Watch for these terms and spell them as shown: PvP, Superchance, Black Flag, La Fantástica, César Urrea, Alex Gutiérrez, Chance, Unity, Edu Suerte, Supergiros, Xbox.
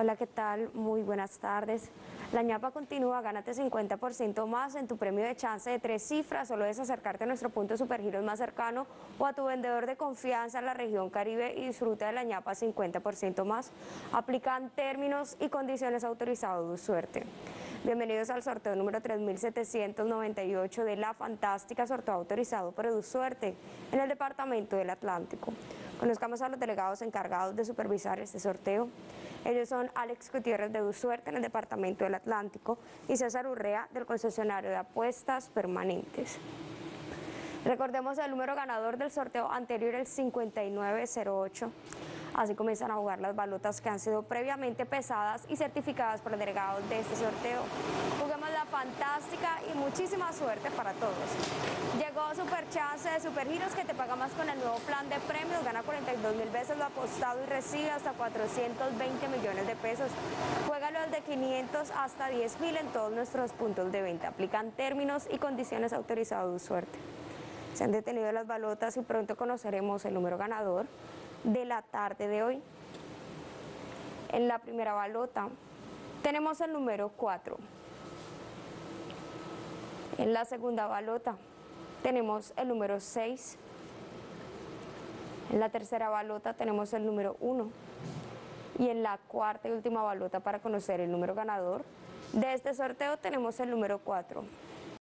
Hola, ¿qué tal? Muy buenas tardes. La ñapa continúa, gánate 50% más en tu premio de chance de 3 cifras. Solo es acercarte a nuestro punto Supergiros más cercano o a tu vendedor de confianza en la región Caribe y disfruta de la ñapa 50% más. Aplican términos y condiciones autorizados, Edu Suerte. Bienvenidos al sorteo número 3798 de La Fantástica, sorteo autorizado por Edu Suerte en el departamento del Atlántico. Conozcamos a los delegados encargados de supervisar este sorteo. Ellos son Alex Gutiérrez de Edu Suerte en el departamento del Atlántico y César Urrea del concesionario de apuestas permanentes. Recordemos el número ganador del sorteo anterior, el 5908. Así comienzan a jugar las balotas que han sido previamente pesadas y certificadas por los delegados de este sorteo. Juguemos La Fantástica y muchísima suerte para todos. Llegó Superchance de Supergiros, que te paga más con el nuevo plan de premios. Gana 42.000 veces lo apostado y recibe hasta 420 millones de pesos. Juégalo desde 500 hasta 10.000 en todos nuestros puntos de venta. Aplican términos y condiciones autorizados, suerte. Se han detenido las balotas y pronto conoceremos el número ganador de la tarde de hoy. En la primera balota tenemos el número 4. En la segunda balota tenemos el número 6. En la tercera balota tenemos el número 1. Y en la cuarta y última balota, para conocer el número ganador de este sorteo, tenemos el número 4.